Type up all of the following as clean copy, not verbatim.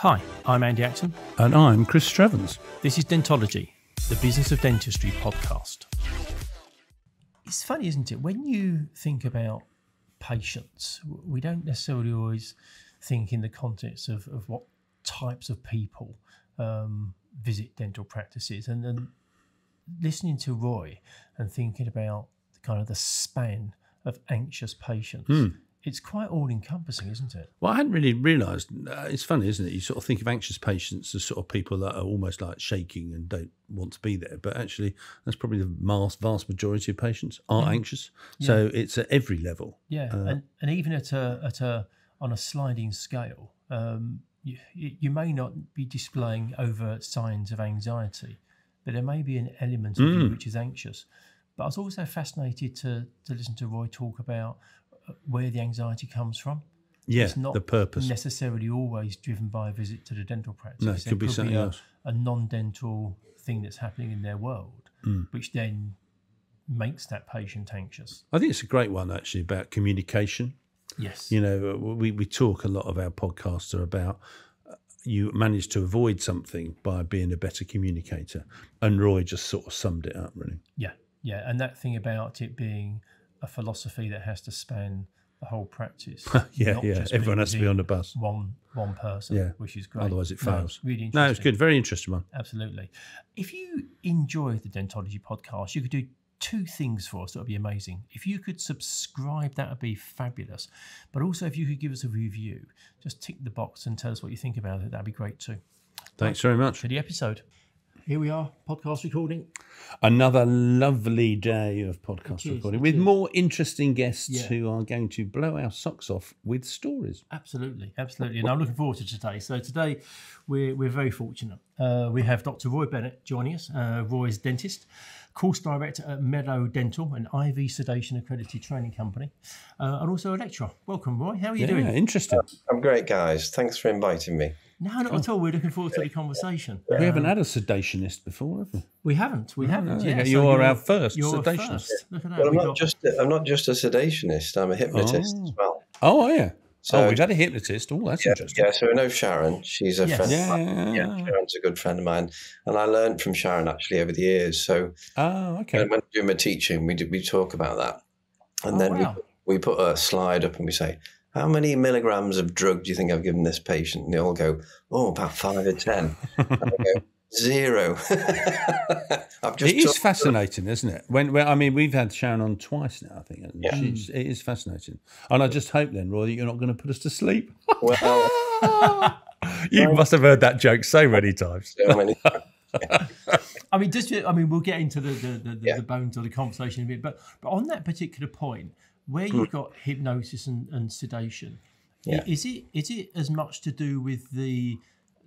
Hi, I'm Andy Acton. And I'm Chris Stevens. This is Dentology, the Business of Dentistry podcast. It's funny, isn't it? When you think about patients, we don't necessarily always think in the context of what types of people visit dental practices. And then listening to Roy and thinking about kind of the span of anxious patients, it's quite all-encompassing, isn't it? Well, I hadn't really realised. It's funny, isn't it? You sort of think of anxious patients as sort of people that are almost like shaking and don't want to be there. But actually, that's probably the vast majority of patients are anxious. Yeah. So it's at every level. Yeah, and even on a sliding scale, you may not be displaying overt signs of anxiety, but there may be an element of you which is anxious. But I was also fascinated to listen to Roy talk about where the anxiety comes from. Yeah, it's not the purpose necessarily always driven by a visit to the dental practice. No, it could be something else. A non-dental thing that's happening in their world, which then makes that patient anxious. I think it's a great one, actually, about communication. Yes. You know, we talk a lot of our podcasts are about you manage to avoid something by being a better communicator. And Roy just sort of summed it up, really. Yeah, yeah. And that thing about it being a philosophy that has to span the whole practice. Everyone has to be on the bus. One person, which is great. Otherwise it fails. No, really interesting. No, it's good. Very interesting one. Absolutely. If you enjoy the Dentology podcast, you could do two things for us that would be amazing. If you could subscribe, that would be fabulous. But also if you could give us a review, just tick the box and tell us what you think about it. That'd be great too. Thanks very much. For the episode. Here we are, podcast recording. Another lovely day of podcast recording with more interesting guests who are going to blow our socks off with stories. Absolutely, absolutely. And I'm looking forward to today. So today we're very fortunate. We have Dr. Roy Bennett joining us. Roy's dentist, course director at Meadow Dental, an IV sedation accredited training company, and also a lecturer. Welcome, Roy. How are you doing? Interesting. I'm great, guys. Thanks for inviting me. No, not at all. We're looking forward to the conversation. We haven't had a sedationist before, have we? We haven't. Yeah, so you're our first sedationist. Look at that. Well, I'm not just a sedationist. I'm a hypnotist as well. Oh, yeah. So we've had a hypnotist. Oh, that's interesting. Yeah, so I know Sharon. She's a friend of mine. Yeah, Sharon's a good friend of mine. And I learned from Sharon, actually, over the years. So when I do my teaching, we talk about that. And then we put a slide up and we say, how many milligrams of drug do you think I've given this patient? And they all go, oh, about 5 or 10. And I go, 0. It is fascinating, isn't it? When I mean, we've had Sharon on twice now, I think. Yeah. It is fascinating. And I just hope then, Roy, that you're not going to put us to sleep. Well, you must have heard that joke so many times. So many times. I mean, we'll get into the bones of the conversation a bit, but on that particular point, where you've got hypnosis and sedation, is it as much to do with the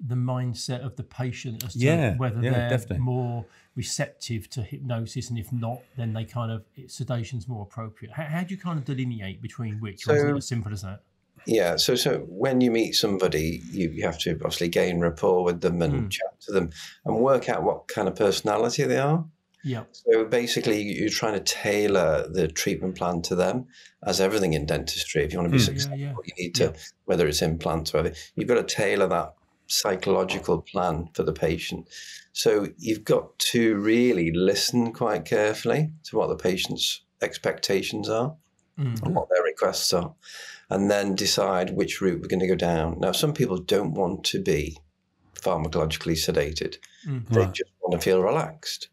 mindset of the patient as to whether they're more receptive to hypnosis, and if not, then they kind of sedation's more appropriate? How do you kind of delineate between which? Or is it as simple as that? Yeah, so when you meet somebody, you have to obviously gain rapport with them and chat to them and work out what kind of personality they are. Yeah. So basically, you're trying to tailor the treatment plan to them, as everything in dentistry. If you want to be successful, you need to, whether it's implants or whatever, you've got to tailor that psychological plan for the patient. So you've got to really listen quite carefully to what the patient's expectations are and what their requests are, and then decide which route we're going to go down. Now, some people don't want to be pharmacologically sedated. They just want to feel relaxed.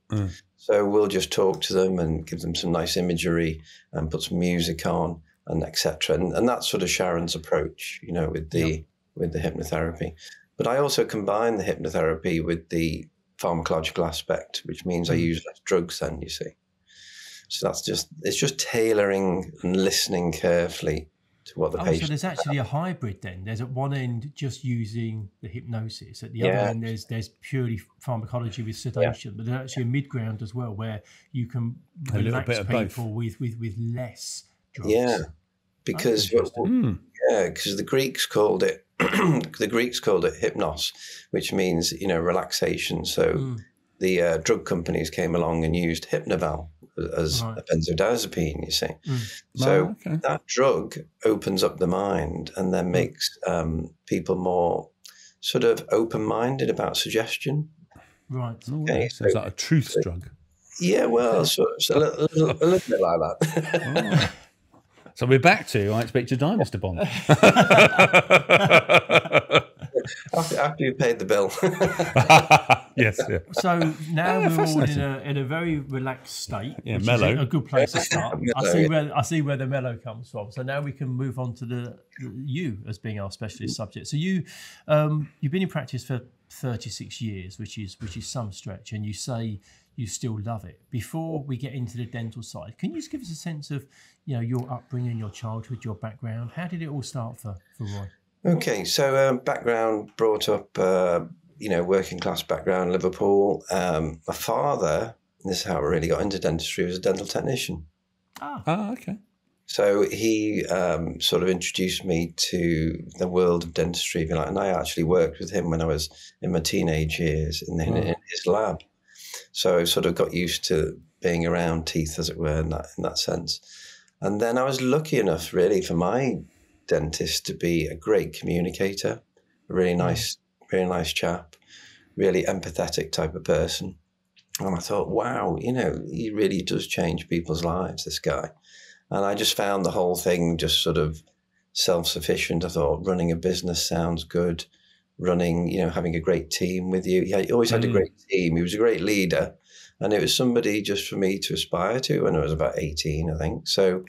So we'll just talk to them and give them some nice imagery and put some music on and etc. And that's sort of Sharon's approach, you know, with the hypnotherapy. But I also combine the hypnotherapy with the pharmacological aspect, which means I use less drugs then, you see. So that's just tailoring and listening carefully to what the patient. So there's actually a hybrid then. There's at one end just using the hypnosis, at the other end there's purely pharmacology with sedation, but there's actually a mid ground as well where you can relax people with less drugs. Yeah, because the Greeks called it hypnos, which means relaxation. So the drug companies came along and used Hypnoval as a benzodiazepine, you see. That drug opens up the mind and then makes people more sort of open-minded about suggestion. Right. Okay. So it's like a truth drug. Yeah, well, so a little bit like that. Oh. So we're back to, I expect to die, Mr. Bond. After you paid the bill. Yes. Yeah. So now we're all in a very relaxed state. Yeah, mellow. A good place to start. Mellow, I see where the mellow comes from. So now we can move on to you as being our specialist subject. So you've been in practice for 36 years, which is some stretch, and you say you still love it. Before we get into the dental side, can you just give us a sense of, your upbringing, your childhood, your background? How did it all start for Roy? Okay, so background, brought up, working class background, Liverpool. My father, and this is how I really got into dentistry, was a dental technician. Ah, okay. So he sort of introduced me to the world of dentistry, if you like, and I actually worked with him when I was in my teenage years in his lab. So I sort of got used to being around teeth, as it were, in that sense. And then I was lucky enough, really, for my dentist to be a great communicator, a really nice chap, really empathetic type of person. And I thought, wow, he really does change people's lives, this guy. And I just found the whole thing just sort of self-sufficient. I thought running a business sounds good. Running, having a great team with you. Yeah, he always had a great team. He was a great leader. And it was somebody just for me to aspire to when I was about 18, I think. So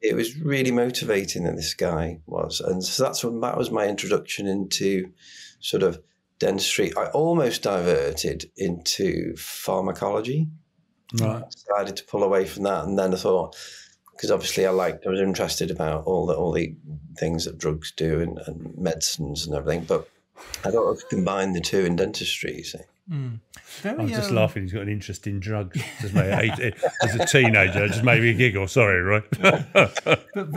it was really motivating that this guy was. And so that was my introduction into sort of dentistry. I almost diverted into pharmacology. Right. I decided to pull away from that. And then I thought, because obviously I was interested about all the things that drugs do and medicines and everything. But I thought I'd combine the two in dentistry, you see. Mm. I'm just laughing. He's got an interest in drugs. As a teenager, it just made me giggle. Sorry, Roy. But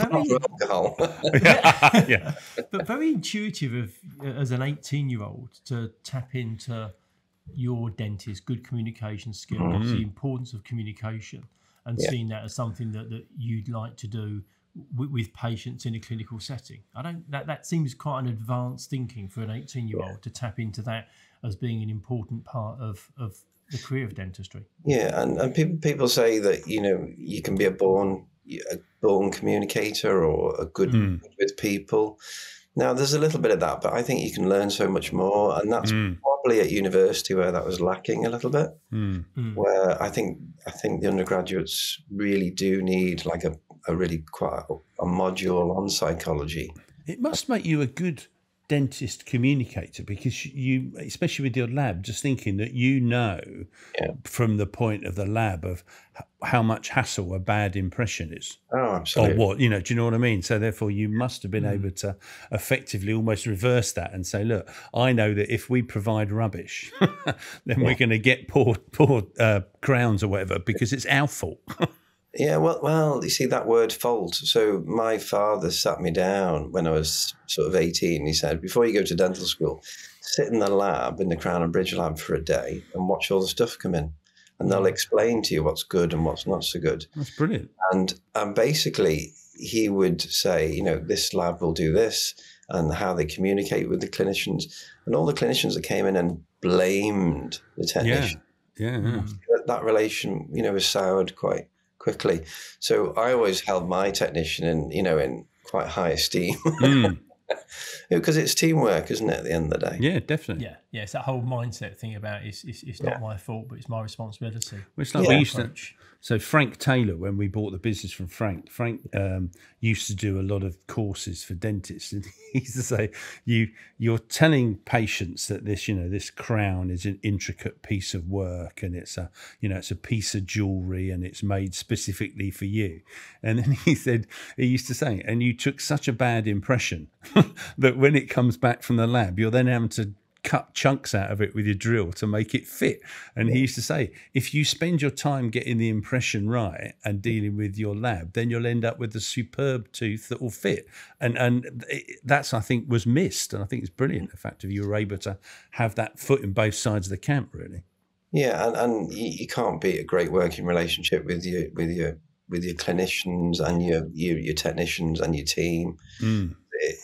very intuitive as an 18-year-old to tap into your dentist's good communication skills, the importance of communication, and seeing that as something that you'd like to do with patients in a clinical setting. That seems quite an advanced thinking for an 18-year-old to tap into that as being an important part of the career of dentistry. Yeah, and people say that you can be a born communicator or a good with people. Now there's a little bit of that, but I think you can learn so much more, and that's probably at university where that was lacking a little bit. Mm. Where I think the undergraduates really do need like a module on psychology. It must make you a good dentist communicator, because you, especially with your lab, just thinking that from the point of the lab of how much hassle a bad impression is. Oh, absolutely. Or what, do you know what I mean? So therefore you must have been able to effectively almost reverse that and say, look, I know that if we provide rubbish, then we're going to get poor crowns or whatever, because it's our fault. Yeah, well, you see that word fault. So my father sat me down when I was sort of 18. He said, before you go to dental school, sit in the lab, in the Crown and Bridge lab for a day and watch all the stuff come in. And they'll explain to you what's good and what's not so good. That's brilliant. And basically he would say, this lab will do this, and how they communicate with the clinicians. And all the clinicians that came in and blamed the technician. Yeah. That relation, was soured quite quickly. So I always held my technician in quite high esteem, because it's teamwork, isn't it, at the end of the day? Yeah, definitely. Yeah, it's that whole mindset thing about it's not my fault, but it's my responsibility. Well, it's like we used to, so Frank Taylor, when we bought the business from Frank used to do a lot of courses for dentists, and he used to say, you're telling patients that this, this crown is an intricate piece of work, and it's a, it's a piece of jewelry, and it's made specifically for you. And then he said, he used to say, and you took such a bad impression that when it comes back from the lab, you're then having to cut chunks out of it with your drill to make it fit. And he used to say, if you spend your time getting the impression right and dealing with your lab, then you'll end up with a superb tooth that will fit. And that's, I think, was missed. And I think it's brilliant, the fact that you were able to have that foot in both sides of the camp, really. Yeah, and you can't beat a great working relationship with your clinicians and your technicians and your team.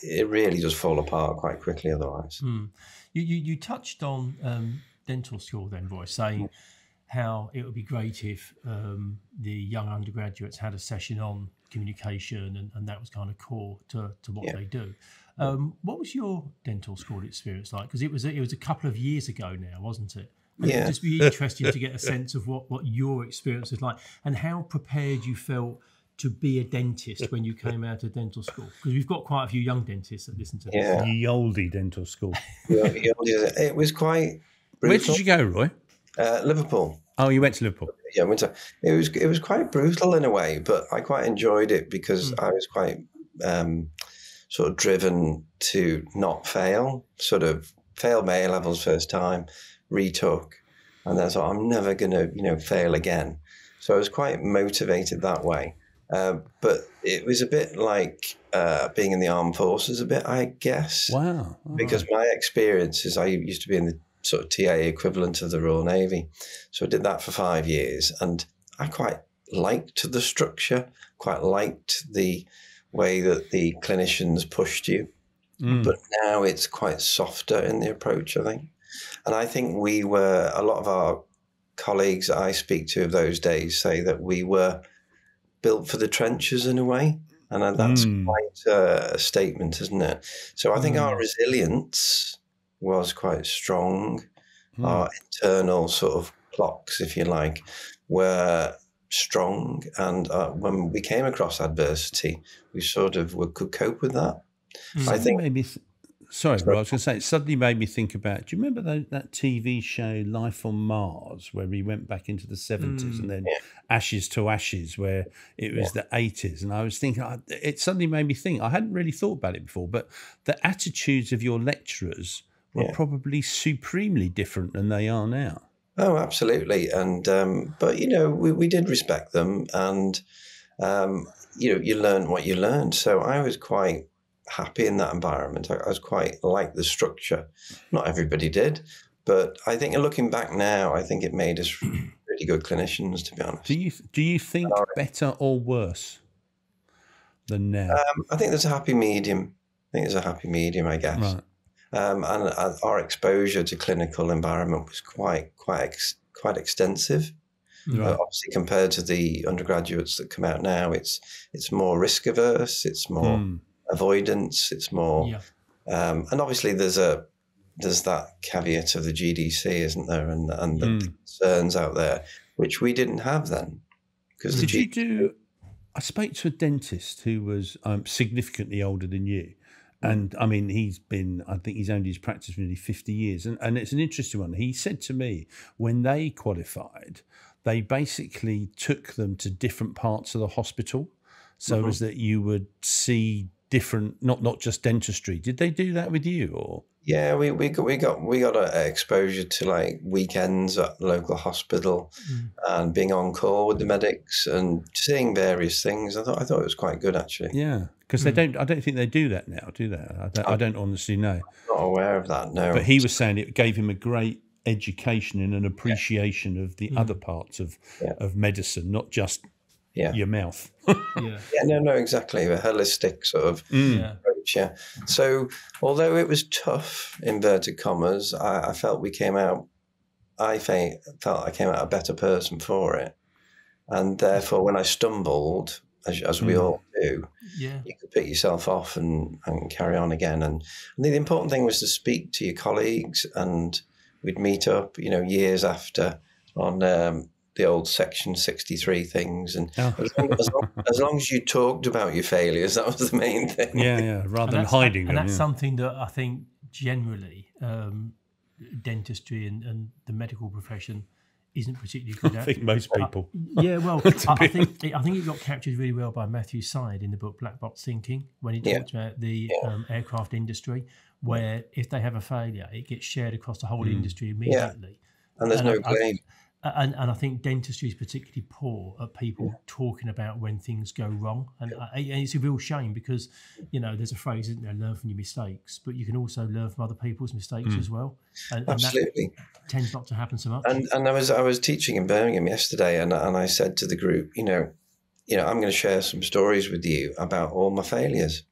It really does fall apart quite quickly otherwise. You touched on dental school then, Roy, saying how it would be great if the young undergraduates had a session on communication, and that was kind of core to what they do. What was your dental school experience like? Because it was a couple of years ago now, wasn't it? And it'd just be interesting to get a sense of what your experience was like and how prepared you felt to be a dentist when you came out of dental school, because we've got quite a few young dentists that listen to this. Ye olde dental school. It was quite brutal. Where did you go, Roy? Liverpool. Oh, you went to Liverpool. Yeah, I went to. It was quite brutal in a way, but I quite enjoyed it because I was quite sort of driven to not fail. Sort of failed my A levels first time, retook, and I thought I'm never going to fail again. So I was quite motivated that way. But it was a bit like being in the armed forces a bit, I guess. Wow. All because right. My experience is I used to be in the sort of TA equivalent of the Royal Navy. So I did that for 5 years, and I quite liked the structure, quite liked the way that the clinicians pushed you. But now it's quite softer in the approach, I think. And I think we were, a lot of our colleagues I speak to of those days say that we were built for the trenches in a way. And that's quite a statement, isn't it? So I think our resilience was quite strong. Our internal sort of clocks, if you like, were strong. And when we came across adversity, we sort of could cope with that. I think maybe... Sorry, Roy, I was going to say, it suddenly made me think about, do you remember that TV show Life on Mars, where we went back into the 70s and then Ashes to Ashes, where it was the 80s? And I was thinking, it suddenly made me think, I hadn't really thought about it before, but the attitudes of your lecturers were probably supremely different than they are now. Oh, absolutely. And but, we did respect them, and, you learn what you learned. So I was quite happy in that environment. I was quite like the structure. Not everybody did, but I think looking back now, I think it made us really good clinicians, to be honest. Do you think better or worse than now? I think there's a happy medium. I guess. Right. And our exposure to clinical environment was quite extensive. Right. Obviously, compared to the undergraduates that come out now, it's more risk averse. It's more avoidance. It's more, and obviously there's that caveat of the GDC, isn't there, and the concerns out there which we didn't have then. Because I spoke to a dentist who was significantly older than you, and I mean I think he's owned his practice for nearly 50 years, and it's an interesting one. He said to me when they qualified, they basically took them to different parts of the hospital, so as that you would see different, not just dentistry. Did they do that with you, or? Yeah, we got exposure to like weekends at the local hospital, and being on call with the medics and seeing various things. I thought it was quite good actually. Yeah, because they don't. I don't think they do that now, do they? I don't honestly know. I'm not aware of that. No. But he was saying it gave him a great education and an appreciation of the other parts of medicine, not just. Yeah. Your mouth. No, exactly. A holistic sort of approach, So although it was tough, inverted commas, I felt I came out a better person for it. And therefore, when I stumbled, as we all do, you could pick yourself off and carry on again. And I think the important thing was to speak to your colleagues, and we'd meet up, years after on... the old Section 63 things, and as long as you talked about your failures, that was the main thing. Yeah, rather than hiding them. And that's something that I think generally dentistry and the medical profession isn't particularly good at. I think most people. I think it got captured really well by Matthew Syed in the book Black Box Thinking, when he talked about the aircraft industry, where if they have a failure, it gets shared across the whole industry immediately. And there's no blame. And I think dentistry is particularly poor at people talking about when things go wrong. And it's a real shame because, there's a phrase, isn't there, learn from your mistakes, but you can also learn from other people's mistakes as well. And absolutely. That tends not to happen so much. And I was teaching in Birmingham yesterday, and I said to the group, I'm going to share some stories with you about all my failures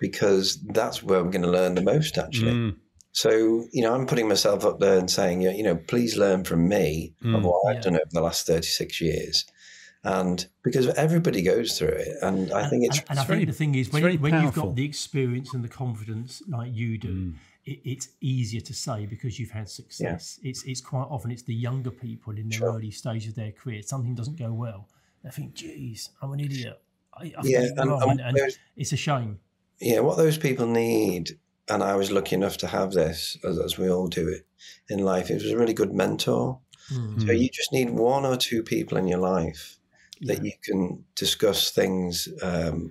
because that's where we're going to learn the most, actually. So, you know, I'm putting myself up there and saying, you know, please learn from me of what I've done over the last 36 years. And because everybody goes through it. And I think it's... And I think the thing is, when you've got the experience and the confidence like you do, it's easier to say because you've had success. Yeah. It's quite often, it's the younger people in their early stage of their career. Something doesn't go well. They think, geez, I'm an idiot. And it's a shame. Yeah, what those people need... And I was lucky enough to have this, as we all do it in life. It was a really good mentor. So you just need one or two people in your life that you can discuss things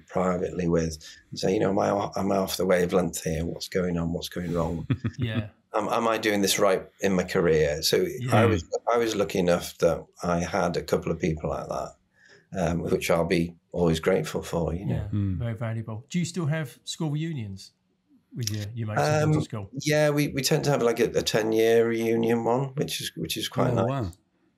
privately with and say, you know, am I off the wavelength here? What's going on? What's going wrong? Am I doing this right in my career? So I was lucky enough that I had a couple of people like that, which I'll be always grateful for, you know. Very valuable. Do you still have school reunions? With your mates in school? Yeah, we tend to have like a 10-year reunion one, which is quite nice. Wow.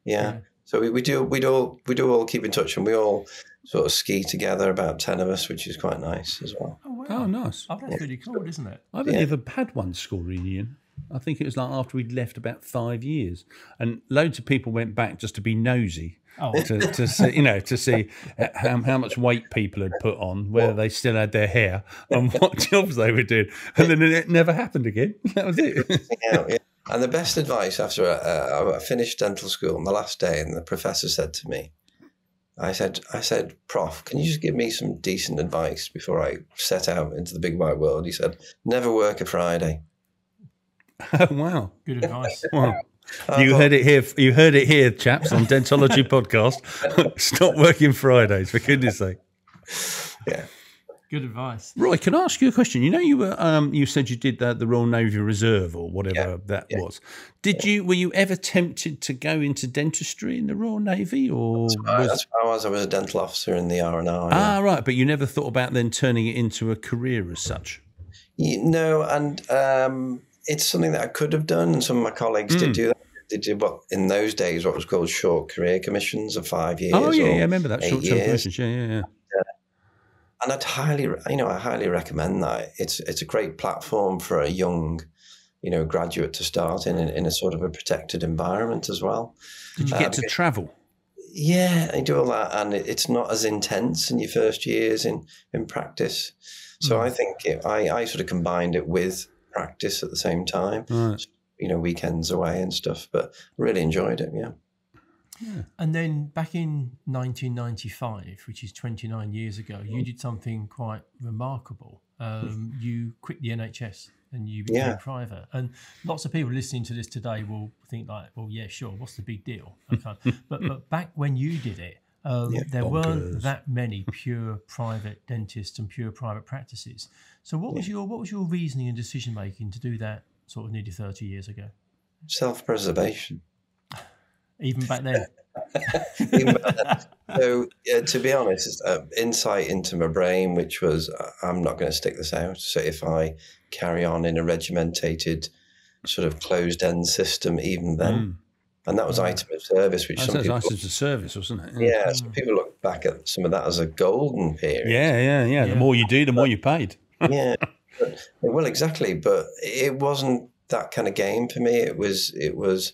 Yeah. So we do all keep in touch, and we all sort of ski together, about 10 of us, which is quite nice as well. Oh wow. Oh nice. Oh, that's really cool, isn't it? I haven't ever had one school reunion. I think it was like after we'd left about 5 years, and loads of people went back just to be nosy, to see, you know, to see how much weight people had put on, whether they still had their hair, and what jobs they were doing, and then it never happened again. That was it. And the best advice after I finished dental school on the last day, and the professor said to me, I said, "Prof, can you just give me some decent advice before I set out into the big wide world?" He said, "Never work a Friday." Oh, wow. Good advice. Wow. You heard it here. You heard it here, chaps, on Dentology Podcast. Stop working Fridays, for goodness sake. Yeah. Good advice. Roy, can I ask you a question? You know, you were you said you did the Royal Navy Reserve or whatever that was. Were you ever tempted to go into dentistry in the Royal Navy, or that's what I was. I was a dental officer in the RNR. Ah, right, but you never thought about then turning it into a career as such. No, and it's something that I could have done, and some of my colleagues did do that. They did what in those days what was called short career commissions of 5 years. Oh yeah, I remember that short-term commissions. Yeah. And I highly recommend that. It's a great platform for a young, you know, graduate to start in a sort of a protected environment as well. Did you get to travel? Yeah, I do all that, and it's not as intense in your first years in practice. So I think I sort of combined it with practice at the same time, you know, weekends away and stuff, but really enjoyed it. Yeah. And then back in 1995, which is 29 years ago, you did something quite remarkable. You quit the NHS and you became private, and lots of people listening to this today will think like, well, yeah, sure, what's the big deal? Okay. but back when you did it, there weren't that many pure private dentists and pure private practices. So what was your reasoning and decision making to do that sort of nearly 30 years ago? Self-preservation. Even back then. Even back then. So to be honest, it's insight into my brain, which was I'm not going to stick this out. So if I carry on in a regimentated sort of closed-end system, even then. And that was item of service, which some people... Item of service, wasn't it? Yeah, some people look back at some of that as a golden period. Yeah. The more you do, the more you paid. Well, exactly. But it wasn't that kind of game for me. It was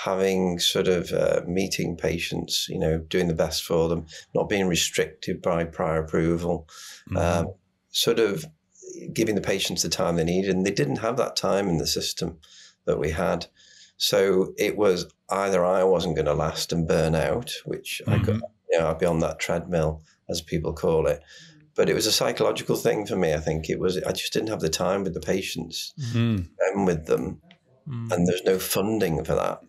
having sort of meeting patients, you know, doing the best for them, not being restricted by prior approval, sort of giving the patients the time they needed. And they didn't have that time in the system that we had. So it was either I wasn't going to last and burn out, which I could, you know, I'd be on that treadmill, as people call it. But it was a psychological thing for me, I think. I just didn't have the time with the patients and with them, and there's no funding for that.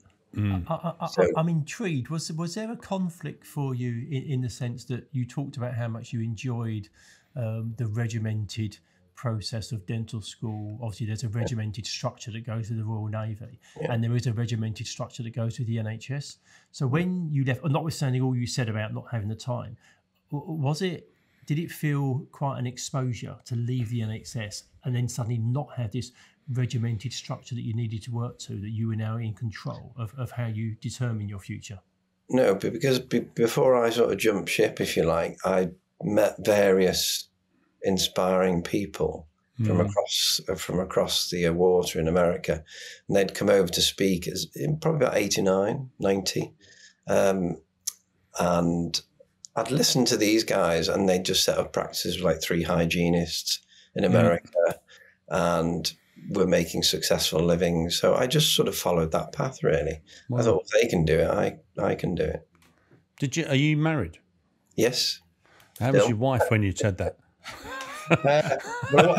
I'm intrigued. Was there a conflict for you in the sense that you talked about how much you enjoyed the regimented process of dental school? Obviously there's a regimented structure that goes through the Royal Navy, and there is a regimented structure that goes through the NHS. So when you left, notwithstanding all you said about not having the time, did it feel quite an exposure to leave the NHS and then suddenly not have this regimented structure that you needed to work to, that you were now in control of how you determine your future? No, because before I sort of jumped ship, if you like, I met various inspiring people from across the water in America, and they'd come over to speak as in probably about 89, 90, and I'd listen to these guys, and they'd just set up practices with like 3 hygienists in America, and were making successful living. So I just sort of followed that path, really. Wow. I thought, well, they can do it, I can do it. Are you married? Yes. How was your wife when you said that? Well,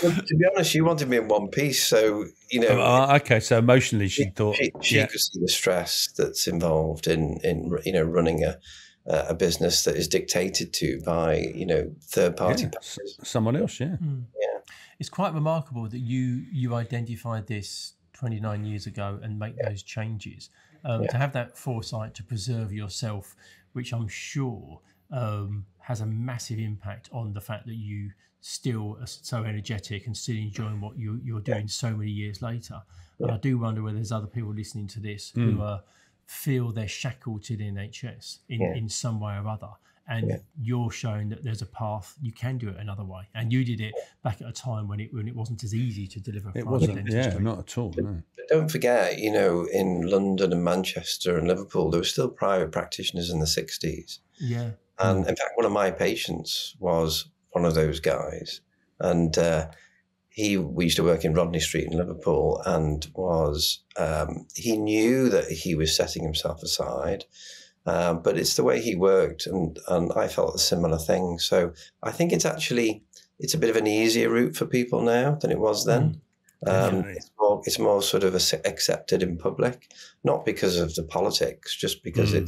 to be honest, she wanted me in one piece, so you know. Okay, so emotionally, she could see the stress that's involved in you know running a business that is dictated to by third party partners. Someone else. Yeah, yeah. It's quite remarkable that you identified this 29 years ago and make those changes. To have that foresight to preserve yourself, which I'm sure has a massive impact on the fact that you still are so energetic and still enjoying what you're doing so many years later. Yeah. And I do wonder whether there's other people listening to this who feel they're shackled to the NHS in some way or other. And you're showing that there's a path, you can do it another way. And you did it back at a time when it wasn't as easy to deliver. It wasn't, not at all. No. But don't forget, in London and Manchester and Liverpool, there were still private practitioners in the 60s. Yeah. And in fact, one of my patients was one of those guys. And we used to work in Rodney Street in Liverpool, and he knew that he was setting himself aside. But it's the way he worked, and I felt a similar thing. So I think it's a bit of an easier route for people now than it was then. It's more sort of accepted in public, not because of the politics, just because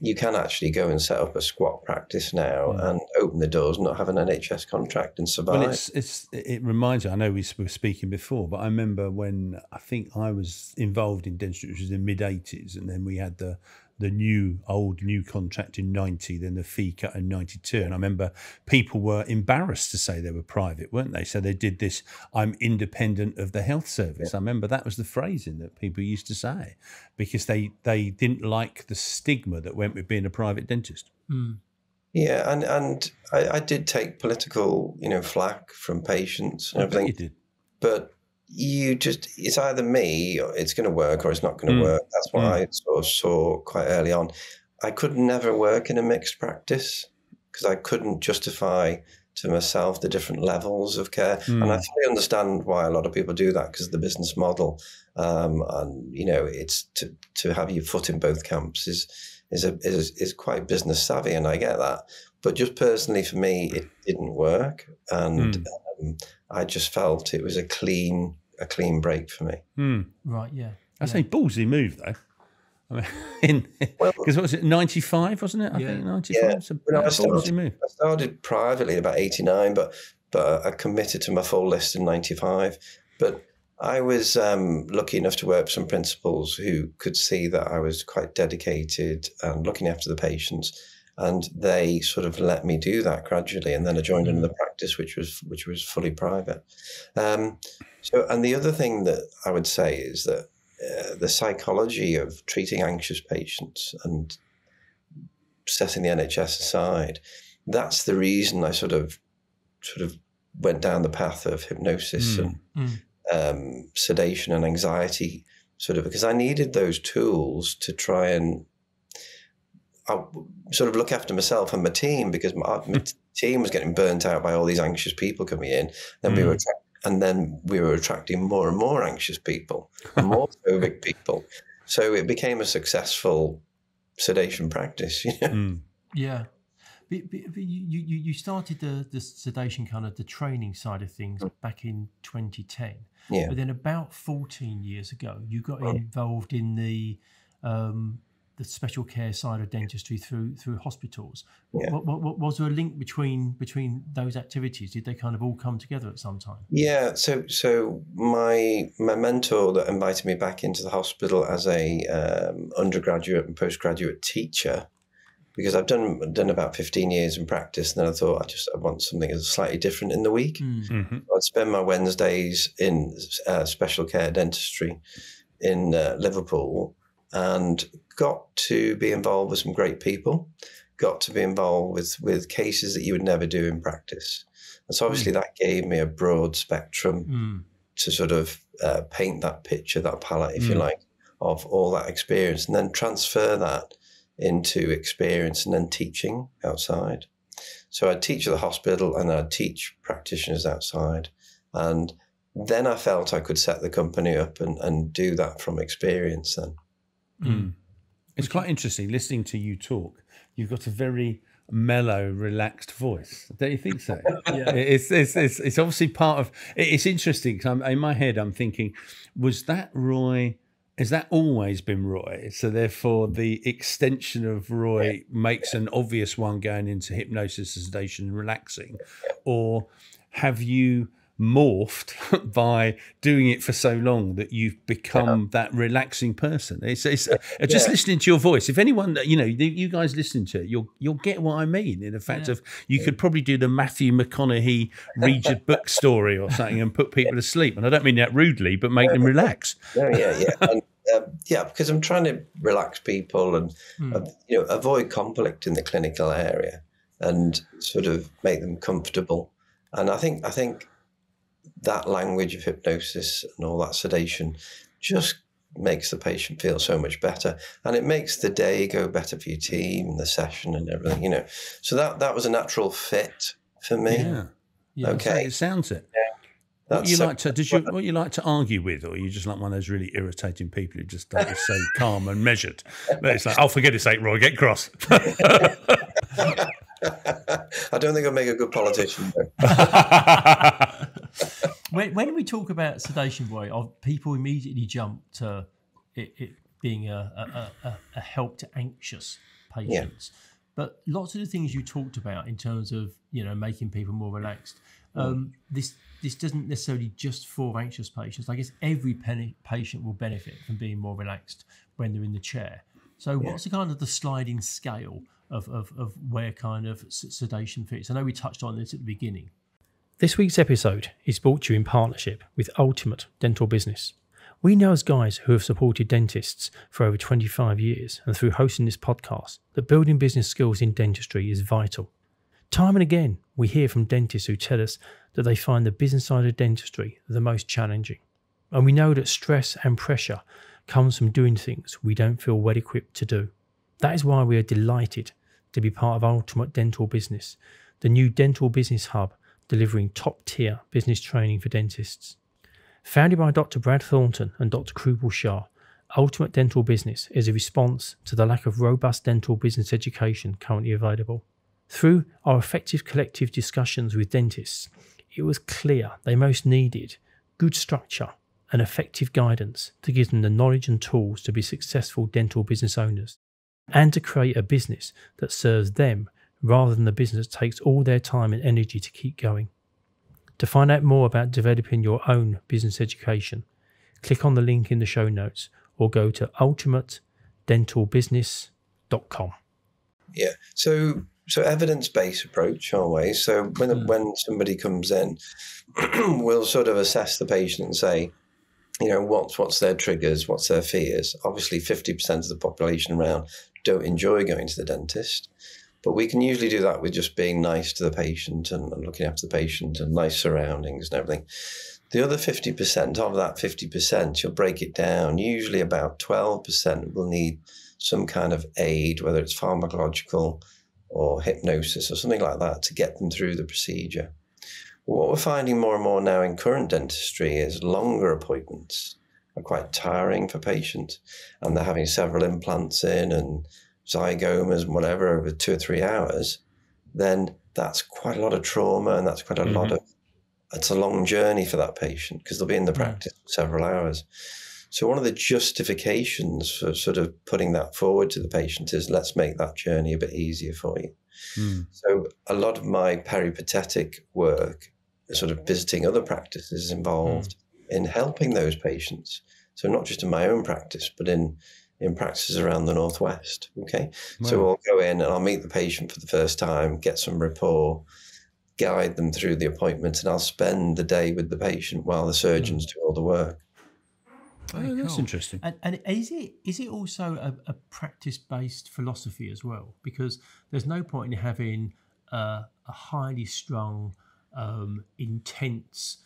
you can actually go and set up a squat practice now and open the doors and not have an NHS contract and survive. Well, it reminds me, I know we were speaking before, but I remember when I think I was involved in dentistry, which was in mid-80s, and then we had the new contract in 90, then the fee cut in 92. And I remember people were embarrassed to say they were private, weren't they? So they did this, I'm independent of the health service. Yeah. I remember that was the phrasing that people used to say because they didn't like the stigma that went with being a private dentist. Mm. Yeah, and I did take political, flack from patients and everything. You did. But it's either me, it's going to work or it's not going to work. That's what I sort of saw quite early on. I could never work in a mixed practice because I couldn't justify to myself the different levels of care. And I fully understand why a lot of people do that because of the business model. And, it's to have your foot in both camps is quite business savvy, and I get that. But just personally for me, it didn't work. And I just felt it was a clean break for me. Right, yeah. That's a ballsy move, though. I mean, because what was it, 95, wasn't it? I think 95. Yeah. So I started privately about 89, but I committed to my full list in 95. But I was lucky enough to work with some principals who could see that I was quite dedicated and looking after the patients. And they sort of let me do that gradually, and then I joined another practice, which was fully private. And the other thing that I would say is that the psychology of treating anxious patients and setting the NHS aside, that's the reason I sort of went down the path of hypnosis and sedation and anxiety, because I needed those tools to try and I sort of look after myself and my team, because my team was getting burnt out by all these anxious people coming in. Then we were attracting more and more anxious people, and more phobic people. So it became a successful sedation practice. Yeah. But you started the sedation the training side of things back in 2010. Yeah. But then about 14 years ago, you got involved in the special care side of dentistry through hospitals. Yeah. What was there a link between those activities? Did they kind of all come together at some time? Yeah. So my mentor that invited me back into the hospital as a undergraduate and postgraduate teacher, because I've done about 15 years in practice, and then I thought I want something slightly different in the week. So I'd spend my Wednesdays in special care dentistry in Liverpool, and got to be involved with some great people, got to be involved with cases that you would never do in practice. And so obviously that gave me a broad spectrum to sort of paint that picture, that palette, if you like, of all that experience, and then transfer that into experience and then teaching outside. So I'd teach at the hospital and I'd teach practitioners outside. And then I felt I could set the company up and do that from experience then. It's quite interesting listening to you talk. You've got a very mellow, relaxed voice. Don't you think so? Yeah. It's obviously part of, it's interesting because in my head I'm thinking, was that Roy... Has that always been Roy? So therefore the extension of Roy makes an obvious one going into hypnosis, sedation and relaxing. Or have you morphed by doing it for so long that you've become that relaxing person? It's just listening to your voice. If anyone, you know, you guys listen to it, you'll get what I mean in the fact of you could probably do the Matthew McConaughey read your book story or something and put people to sleep. And I don't mean that rudely, but make them relax. Yeah, because I'm trying to relax people and you know, avoid conflict in the clinical area and sort of make them comfortable. And I think that language of hypnosis and all that sedation just makes the patient feel so much better. And it makes the day go better for your team and the session and everything, you know. So that was a natural fit for me. Yeah. Okay. It sounds it. Yeah. What you like to argue with, or you just like one of those really irritating people who just like so calm and measured. But it's like, oh, for goodness sake, Roy, get cross. I don't think I'd make a good politician, though. When we talk about sedation, Roy, people immediately jump to it being a help to anxious patients. Yeah. But lots of the things you talked about in terms of, you know, making people more relaxed, this doesn't necessarily just for anxious patients. I guess every patient will benefit from being more relaxed when they're in the chair. So what's the kind of the sliding scale of where kind of sedation fits? I know we touched on this at the beginning. This week's episode is brought to you in partnership with Ultimate Dental Business. We know as guys who have supported dentists for over 25 years and through hosting this podcast that building business skills in dentistry is vital. Time and again, we hear from dentists who tell us that they find the business side of dentistry the most challenging. And we know that stress and pressure comes from doing things we don't feel well equipped to do. That is why we are delighted to be part of Ultimate Dental Business, the new dental business hub delivering top-tier business training for dentists. Founded by Dr. Brad Thornton and Dr. Krupal Shah, Ultimate Dental Business is a response to the lack of robust dental business education currently available. Through our effective collective discussions with dentists, it was clear they most needed good structure and effective guidance to give them the knowledge and tools to be successful dental business owners and to create a business that serves them rather than the business that takes all their time and energy to keep going. To find out more about developing your own business education, click on the link in the show notes or go to ultimatedentalbusiness.com. Yeah, so evidence-based approach always. So when somebody comes in, we'll sort of assess the patient and say, you know, what's their triggers, what's their fears. Obviously, 50% of the population around don't enjoy going to the dentist. But we can usually do that with just being nice to the patient and looking after the patient and nice surroundings and everything. The other 50%, of that 50%, you'll break it down. Usually about 12% will need some kind of aid, whether it's pharmacological or hypnosis or something like that, to get them through the procedure. What we're finding more and more now in current dentistry is longer appointments are quite tiring for patients, and they're having several implants in and zygomas and whatever over 2 or 3 hours. Then that's quite a lot of trauma, and that's quite a lot of, it's a long journey for that patient because they'll be in the practice for several hours. So one of the justifications for sort of putting that forward to the patient is let's make that journey a bit easier for you. So a lot of my peripatetic work, sort of visiting other practices, is involved in helping those patients. So not just in my own practice, but in practices around the Northwest. Okay. Wow. So I'll go in and I'll meet the patient for the first time, get some rapport, guide them through the appointment, and I'll spend the day with the patient while the surgeons do all the work. Oh, that's interesting. And is it also a practice-based philosophy as well? Because there's no point in having a highly strung intense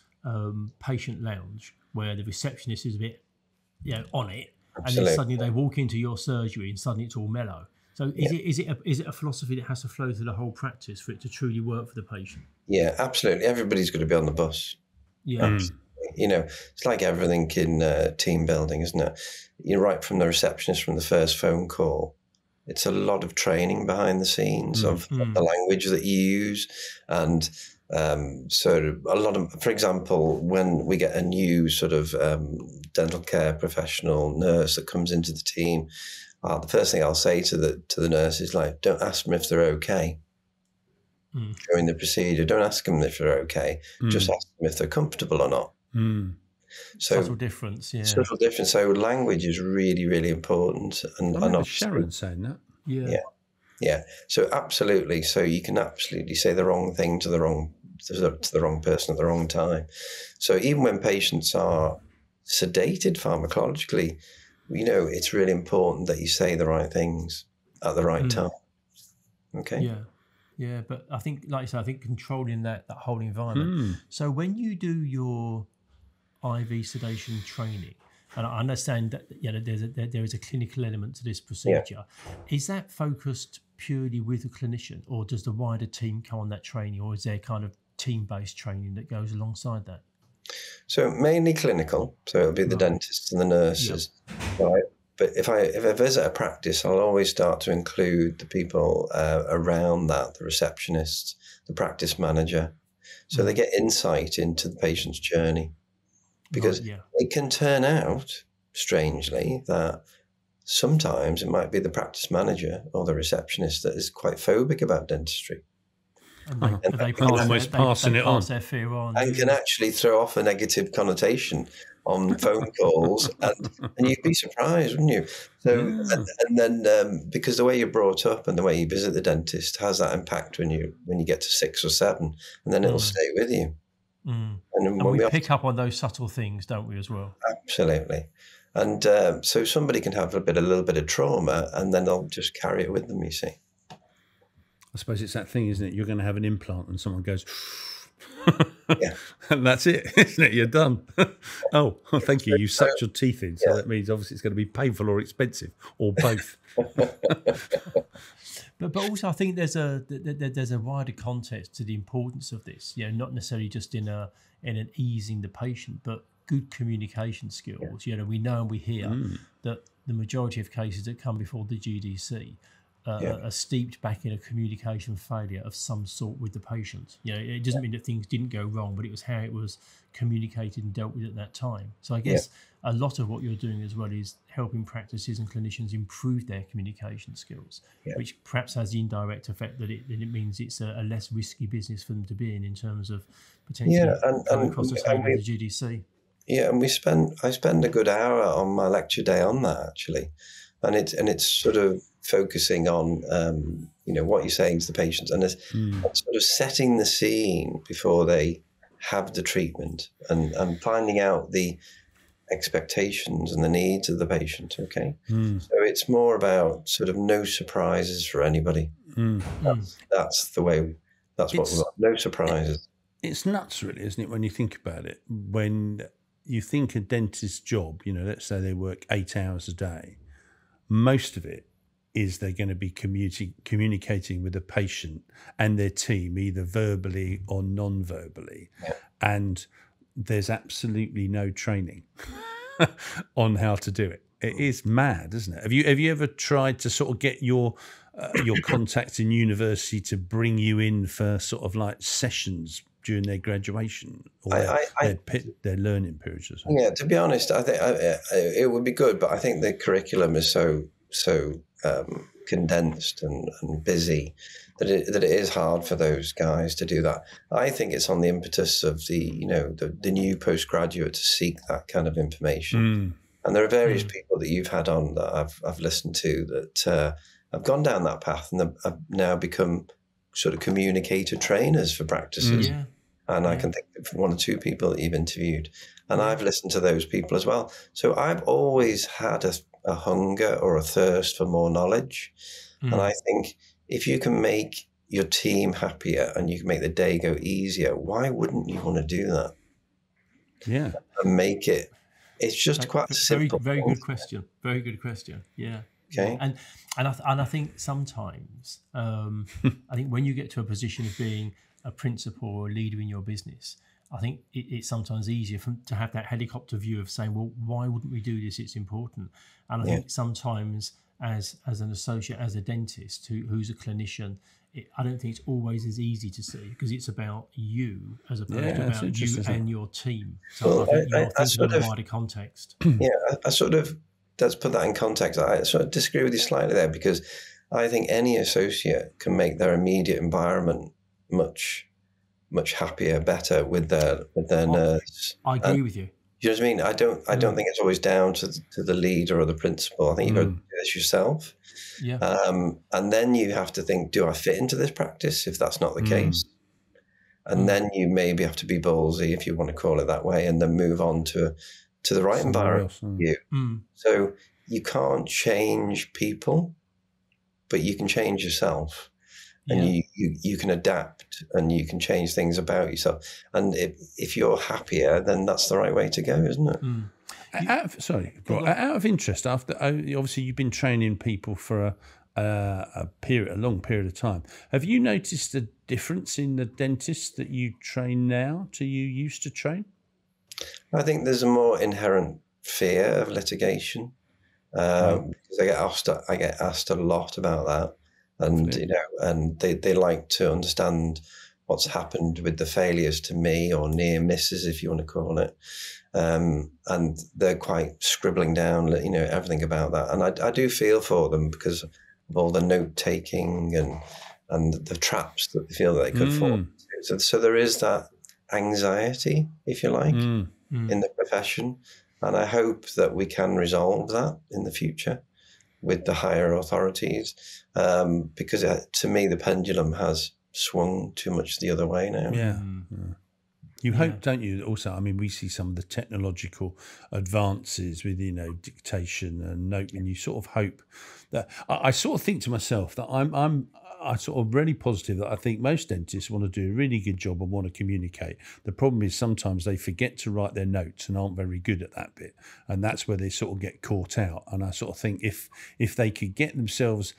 patient lounge where the receptionist is a bit, you know, on it. Absolutely. And then suddenly they walk into your surgery and suddenly it's all mellow. So is it a philosophy that has to flow through the whole practice for it to truly work for the patient? Yeah, absolutely. Everybody's got to be on the bus. Yeah. You know, it's like everything in team building, isn't it? You're right from the receptionist, from the first phone call. It's a lot of training behind the scenes of the language that you use. And so a lot of, for example, when we get a new sort of dental care professional nurse that comes into the team, the first thing I'll say to the nurse is like, don't ask them if they're okay. During the procedure, don't ask them if they're okay. Just ask them if they're comfortable or not. So subtle difference, yeah. Subtle difference. So language is really, really important. And I remember Sharon saying that. Yeah. Yeah. Yeah. So absolutely. So you can absolutely say the wrong thing to the wrong person at the wrong time. So even when patients are sedated pharmacologically, you know, it's really important that you say the right things at the right time. Okay. Yeah. Yeah, but I think, like you said, I think controlling that whole environment. So when you do your IV sedation training, and I understand that, you know, there is a clinical element to this procedure, is that focused purely with the clinician, or does the wider team come on that training, or is there kind of team-based training that goes alongside that? So mainly clinical. So it'll be the dentists and the nurses, right? But if I visit a practice, I'll always start to include the people around that, the receptionist, the practice manager, so they get insight into the patient's journey. Because it can turn out, strangely, that sometimes it might be the practice manager or the receptionist that is quite phobic about dentistry. And they pass their fear on. And can actually throw off a negative connotation on phone calls, and you'd be surprised, wouldn't you? So, and then because the way you're brought up and the way you visit the dentist has that impact when you get to 6 or 7, and then it'll stay with you. And we pick up on those subtle things, don't we, as well? Absolutely. And so somebody can have a little bit of trauma, and then they'll just carry it with them. You see. I suppose it's that thing, isn't it? You're going to have an implant and someone goes, and that's it, isn't it? You're done. Oh, thank you. You sucked your teeth in. So that means obviously it's going to be painful or expensive or both. But also I think there's a wider context to the importance of this, you know, not necessarily just in an easing the patient, but good communication skills. You know, we know and we hear that the majority of cases that come before the GDC are steeped back in a communication failure of some sort with the patient. You know, it doesn't mean that things didn't go wrong, but it was how it was communicated and dealt with at that time. So I guess a lot of what you're doing as well is helping practices and clinicians improve their communication skills, which perhaps has the indirect effect that it means it's a less risky business for them to be in terms of potentially and across the same with the GDC. Yeah, and I spend a good hour on my lecture day on that, actually. And it's sort of focusing on, you know, what you're saying to the patients and sort of setting the scene before they have the treatment and finding out the expectations and the needs of the patient, okay? So it's more about sort of no surprises for anybody. That's the way, what we've got, no surprises. It's nuts really, isn't it, when you think about it? When you think a dentist's job, you know, let's say they work 8 hours a day, most of it is they're going to be communicating with the patient and their team, either verbally or non-verbally. And there's absolutely no training on how to do it. It is mad, isn't it? Have you ever tried to sort of get your contacts in university to bring you in for sort of like sessions during their graduation or their learning periods or something? Yeah, to be honest, I think it would be good, but I think the curriculum is so condensed and busy that it is hard for those guys to do that. I think it's on the impetus of the new postgraduate to seek that kind of information. And there are various people that you've had on that I've listened to that have gone down that path and have now become sort of communicator trainers for practices. And I can think of 1 or 2 people that you've interviewed, and I've listened to those people as well. So I've always had a hunger or a thirst for more knowledge. And I think if you can make your team happier and you can make the day go easier, why wouldn't you want to do that? Yeah. And make it. It's just like, quite simple. Very, very good question. Very good question. Yeah. Okay. And I think sometimes, I think when you get to a position of being a principal or a leader in your business, I think it's sometimes easier to have that helicopter view of saying, well, why wouldn't we do this? It's important. And I think sometimes as an associate, as a dentist who's a clinician, I don't think it's always as easy to see because it's about you as opposed to about you and your team. So well, I sort of, wider context. Yeah, I sort of, let's put that in context. I sort of disagree with you slightly there because I think any associate can make their immediate environment much happier, better with their nurse. I agree with you. You know what I mean? I don't think it's always down to the leader or the principal. I think you've got to do this yourself. Yeah. And then you have to think, do I fit into this practice if that's not the case? And then you maybe have to be ballsy, if you want to call it that way, and then move on to the right environment for you. So you can't change people, but you can change yourself. And you can adapt and you can change things about yourself. And if you're happier, then that's the right way to go, isn't it? Out of interest, after obviously you've been training people for a long period of time, have you noticed a difference in the dentists that you train now to you used to train? I think there's a more inherent fear of litigation because I get asked a lot about that. And, you know, and they like to understand what's happened with the failures to me or near misses, if you want to call it. And they're quite scribbling down, you know, everything about that. And I do feel for them because of all the note taking and the traps that they feel that they could fall into. So there is that anxiety, if you like, in the profession. And I hope that we can resolve that in the future with the higher authorities, because to me the pendulum has swung too much the other way now. You hope, don't you? Also, I mean, we see some of the technological advances with, you know, dictation and note, and you sort of hope that I sort of think to myself that I'm sort of really positive that I think most dentists want to do a really good job and want to communicate. The problem is sometimes they forget to write their notes and aren't very good at that bit, and that's where they sort of get caught out. And I sort of think if they could get themselves